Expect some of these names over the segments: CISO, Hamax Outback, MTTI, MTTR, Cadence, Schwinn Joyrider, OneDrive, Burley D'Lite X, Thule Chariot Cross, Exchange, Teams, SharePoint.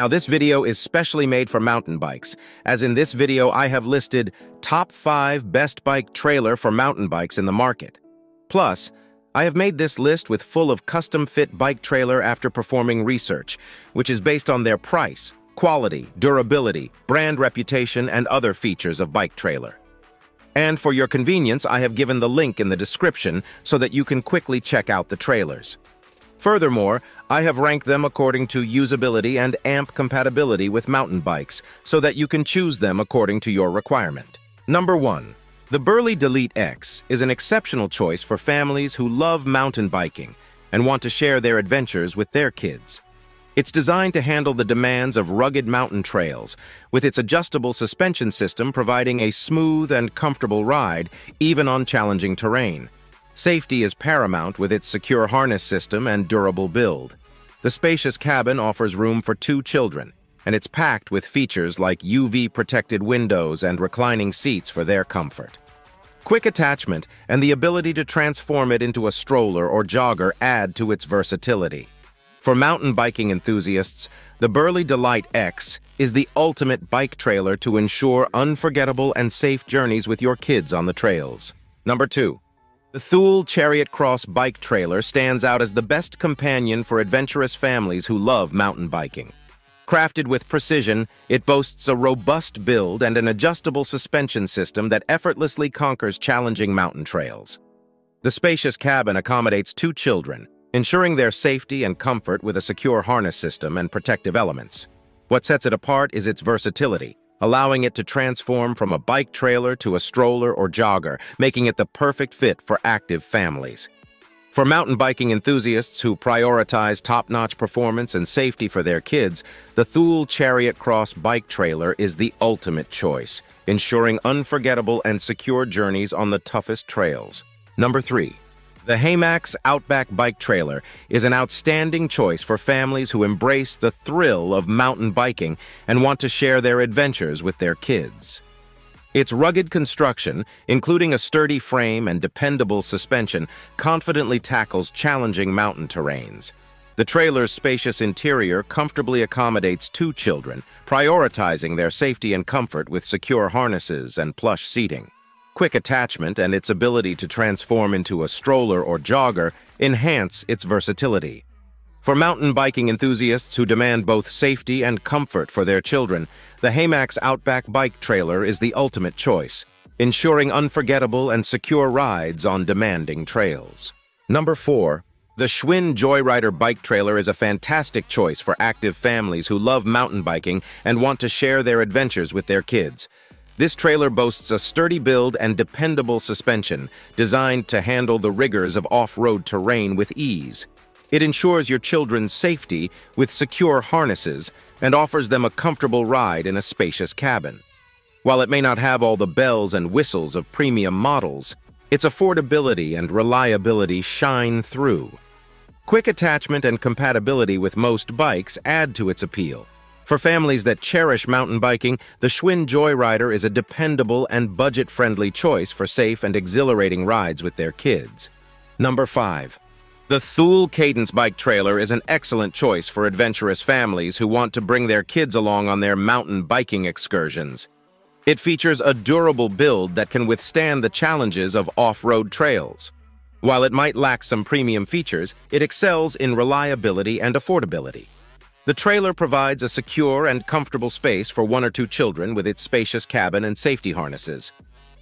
Now this video is specially made for mountain bikes, as in this video I have listed top 5 best bike trailer for mountain bikes in the market. Plus, I have made this list with full of custom fit bike trailer after performing research, which is based on their price, quality, durability, brand reputation, and other features of bike trailer. And for your convenience, I have given the link in the description so that you can quickly check out the trailers. Furthermore, I have ranked them according to usability and amp compatibility with mountain bikes, so that you can choose them according to your requirement. Number 1. The Burley D'Lite X is an exceptional choice for families who love mountain biking and want to share their adventures with their kids. It's designed to handle the demands of rugged mountain trails, with its adjustable suspension system providing a smooth and comfortable ride even on challenging terrain. Safety is paramount with its secure harness system and durable build. The spacious cabin offers room for 2 children, and it's packed with features like UV-protected windows and reclining seats for their comfort. Quick attachment and the ability to transform it into a stroller or jogger add to its versatility. For mountain biking enthusiasts, the Burley D'Lite X is the ultimate bike trailer to ensure unforgettable and safe journeys with your kids on the trails. Number 2. The Thule Chariot Cross bike trailer stands out as the best companion for adventurous families who love mountain biking. Crafted with precision, it boasts a robust build and an adjustable suspension system that effortlessly conquers challenging mountain trails. The spacious cabin accommodates 2 children, ensuring their safety and comfort with a secure harness system and protective elements. What sets it apart is its versatility, allowing it to transform from a bike trailer to a stroller or jogger, making it the perfect fit for active families. For mountain biking enthusiasts who prioritize top-notch performance and safety for their kids, the Thule Chariot Cross bike trailer is the ultimate choice, ensuring unforgettable and secure journeys on the toughest trails. Number 3. The Hamax Outback bike trailer is an outstanding choice for families who embrace the thrill of mountain biking and want to share their adventures with their kids. Its rugged construction, including a sturdy frame and dependable suspension, confidently tackles challenging mountain terrains. The trailer's spacious interior comfortably accommodates 2 children, prioritizing their safety and comfort with secure harnesses and plush seating. Quick attachment and its ability to transform into a stroller or jogger enhance its versatility. For mountain biking enthusiasts who demand both safety and comfort for their children, the Hamax Outback bike trailer is the ultimate choice, ensuring unforgettable and secure rides on demanding trails. Number 4. The Schwinn Joyrider bike trailer is a fantastic choice for active families who love mountain biking and want to share their adventures with their kids. This trailer boasts a sturdy build and dependable suspension, designed to handle the rigors of off-road terrain with ease. It ensures your children's safety with secure harnesses and offers them a comfortable ride in a spacious cabin. While it may not have all the bells and whistles of premium models, its affordability and reliability shine through. Quick attachment and compatibility with most bikes add to its appeal. For families that cherish mountain biking, the Schwinn Joyrider is a dependable and budget-friendly choice for safe and exhilarating rides with their kids. Number 5. The Thule Cadence bike trailer is an excellent choice for adventurous families who want to bring their kids along on their mountain biking excursions. It features a durable build that can withstand the challenges of off-road trails. While it might lack some premium features, it excels in reliability and affordability. The trailer provides a secure and comfortable space for 1 or 2 children with its spacious cabin and safety harnesses.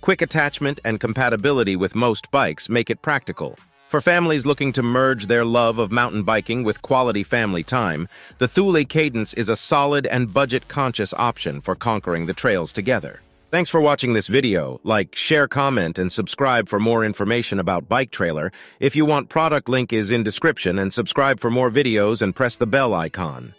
Quick attachment and compatibility with most bikes make it practical. For families looking to merge their love of mountain biking with quality family time, the Thule Cadence is a solid and budget-conscious option for conquering the trails together. Thanks for watching this video. Like, share, comment, and subscribe for more information about bike trailer. If you want product, link is in description, and subscribe for more videos and press the bell icon.